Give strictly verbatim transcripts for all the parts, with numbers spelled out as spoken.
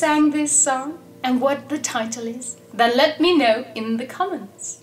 sang this song and what the title is, then let me know in the comments.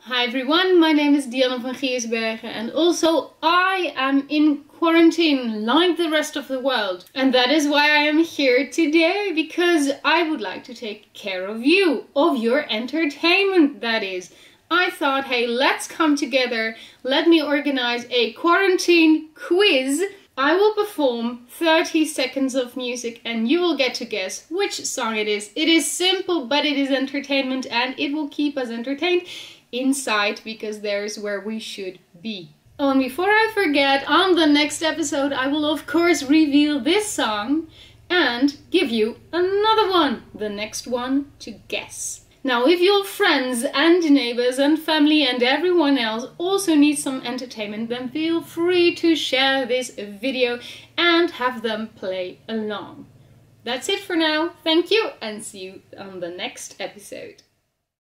Hi everyone, my name is Dianne van Giersbergen and also I am in quarantine like the rest of the world. And that is why I am here today, because I would like to take care of you, of your entertainment that is. I thought, hey, let's come together, let me organize a quarantine quiz. I will perform thirty seconds of music and you will get to guess which song it is. It is simple, but it is entertainment and it will keep us entertained inside, because there's where we should be. Oh, and before I forget, on the next episode I will of course reveal this song and give you another one, the next one to guess. Now if your friends and neighbors and family and everyone else also need some entertainment, then feel free to share this video and have them play along. That's it for now, thank you and see you on the next episode.